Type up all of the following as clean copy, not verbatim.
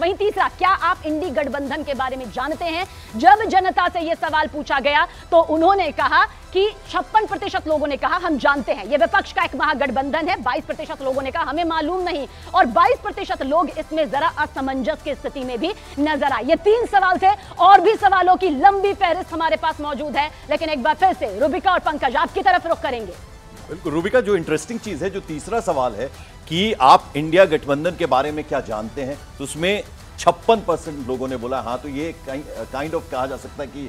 वहीं तीसरा, क्या आप इंडी गठबंधन के बारे में जानते हैं? जब जनता से यह सवाल पूछा गया तो उन्होंने कहा कि 56% लोगों ने कहा हम जानते हैं, यह विपक्ष का एक महागठबंधन है। 22% लोगों ने कहा हमें मालूम नहीं और 22% लोग इसमें जरा असमंजस की स्थिति में भी नजर आए। ये तीन सवाल थे, और भी सवालों की लंबी फहरिस्त हमारे पास मौजूद है, लेकिन एक बार फिर से रुबिका और पंकज आपकी तरफ रुख करेंगे। बिल्कुल रुबिका, जो इंटरेस्टिंग चीज है, जो तीसरा सवाल है कि आप इंडिया गठबंधन के बारे में क्या जानते हैं, तो उसमें 56% लोगों ने बोला हाँ, तो ये काइंड ऑफ कहा जा सकता है कि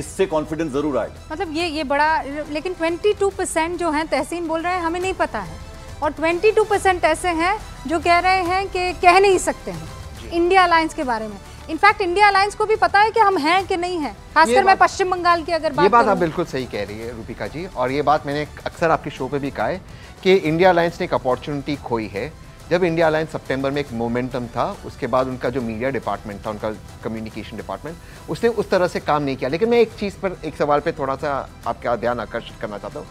इससे कॉन्फिडेंस जरूर आए, मतलब ये बड़ा। लेकिन 22% जो हैं तहसीन बोल रहे हैं हमें नहीं पता है, और 22% ऐसे हैं जो कह रहे हैं कि कह नहीं सकते हैं इंडिया अलायंस के बारे में। इनफैक्ट इंडिया अलायंस को भी पता है कि हम हैं कि नहीं हैं, खासकर मैं पश्चिम बंगाल की अगर बात आप बिल्कुल सही कह रही है रूपिका जी, और ये बात मैंने अक्सर आपके शो पे भी कहा है कि इंडिया अलायंस ने एक अपॉर्चुनिटी खोई है। जब इंडिया अलायंस सितंबर में एक मोमेंटम था, उसके बाद उनका जो मीडिया डिपार्टमेंट था, उनका कम्युनिकेशन डिपार्टमेंट, उसने उस तरह से काम नहीं किया। लेकिन मैं एक चीज़ पर, एक सवाल पर थोड़ा सा आपका ध्यान आकर्षित करना चाहता हूँ।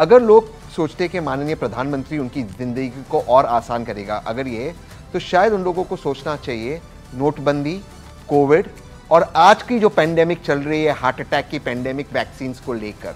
अगर लोग सोचते कि माननीय प्रधानमंत्री उनकी ज़िंदगी को और आसान करेगा, अगर ये, तो शायद उन लोगों को सोचना चाहिए नोटबंदी, कोविड और आज की जो पेंडेमिक चल रही है, हार्ट अटैक की पेंडेमिक, वैक्सीन्स को लेकर,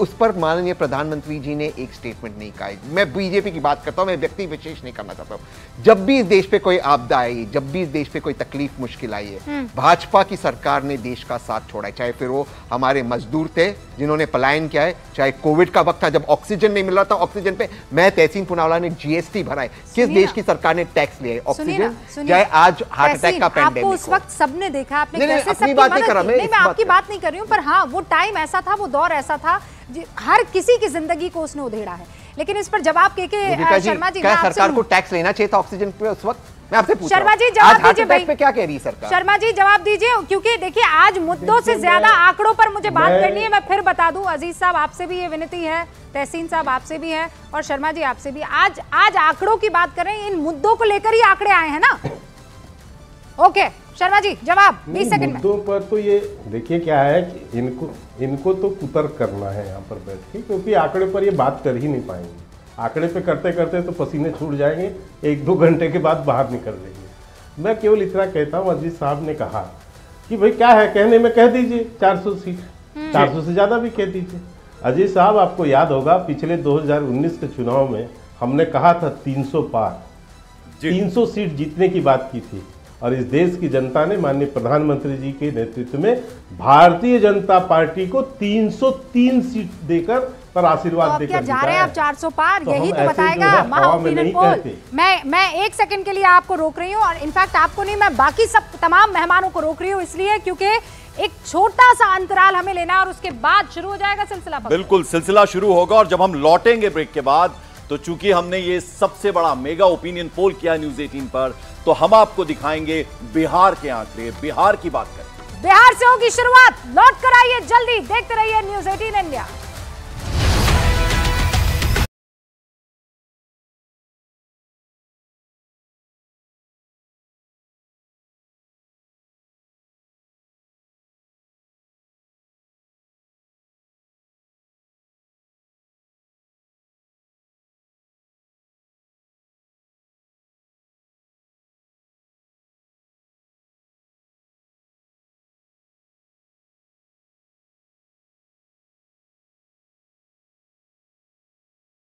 उस पर माननीय प्रधानमंत्री जी ने एक स्टेटमेंट नहीं कहा। मैं बीजेपी की बात करता हूं, मैं व्यक्ति विशेष नहीं करना चाहता हूं। जब भी इस देश पे कोई आपदा आई, जब भी इस देश पे कोई तकलीफ मुश्किल आई है, भाजपा की सरकार ने देश का साथ छोड़ा है। चाहे फिर वो हमारे मजदूर थे जिन्होंने पलायन किया है, चाहे कोविड का वक्त था जब ऑक्सीजन नहीं मिल रहा था, ऑक्सीजन पे मैं तहसीन पूनावाला ने जीएसटी भरा है। किस देश की सरकार ने टैक्स लिया है ऑक्सीजन, चाहे आज हार्ट अटैक का पेंडेमिक, उस वक्त सबने देखा। आपकी बात नहीं कर रही हूँ, पर हाँ वो टाइम ऐसा था, वो दौर ऐसा था, हर किसी की जिंदगी को उसने उधेड़ा है। लेकिन इस पर जवाब के शर्मा जी, क्या सरकार को टैक्स लेना चाहिए था ऑक्सीजन पे उस वक्त? मैं आपसे पूछ रहा हूं, आज हार्ट अटैक पे क्या कह रही है सरकार? शर्मा जी जवाब दीजिए, क्योंकि देखिए आज मुद्दों से ज्यादा आंकड़ों पर मुझे बात करनी है। मैं फिर बता दूं, अजीज साहब आपसे भी ये विनती है, तहसीन साहब आपसे भी है, और शर्मा जी आपसे भी, आज आंकड़ों की बात करें, इन मुद्दों को लेकर ही आंकड़े आए हैं ना। ओके शर्मा जी जवाब 20 सेकंड में। मुद्दों पर तो ये देखिए क्या है कि इनको तो कुतर्क करना है यहाँ पर बैठ के, क्योंकि आंकड़े पर ये बात कर ही नहीं पाएंगे। आंकड़े पे करते करते तो पसीने छूट जाएंगे, 1-2 घंटे के बाद बाहर निकल जाएंगे। मैं केवल इतना कहता हूँ, अजीत साहब ने कहा कि भाई क्या है, कहने में कह दीजिए 400 सीट, 400 से ज़्यादा भी कह दीजिए। अजीत साहब आपको याद होगा पिछले 2019 के चुनाव में हमने कहा था 300 सीट जीतने की बात की थी, और इस देश की जनता ने माननीय प्रधानमंत्री जी के नेतृत्व में भारतीय जनता पार्टी को 303 सीट देकर पर आशीर्वाद देकर जा रहे हैं आप 400 पार, तो यही तो बताएगा महाओपिनियन पोल। मैं 1 सेकंड के लिए आपको रोक रही हूँ, और इनफैक्ट आपको नहीं, मैं बाकी सब तमाम मेहमानों को रोक रही हूँ इसलिए क्योंकि एक छोटा सा अंतराल हमें लेना है, और उसके बाद शुरू हो जाएगा सिलसिला। बिल्कुल सिलसिला शुरू होगा, और जब हम लौटेंगे ब्रेक के बाद, तो चूंकि हमने ये सबसे बड़ा मेगा ओपिनियन पोल किया न्यूज 18 पर, तो हम आपको दिखाएंगे बिहार के आंकड़े, बिहार की बात करें, बिहार से होगी शुरुआत। लौट कर आइए जल्दी, देखते रहिए न्यूज 18 इंडिया।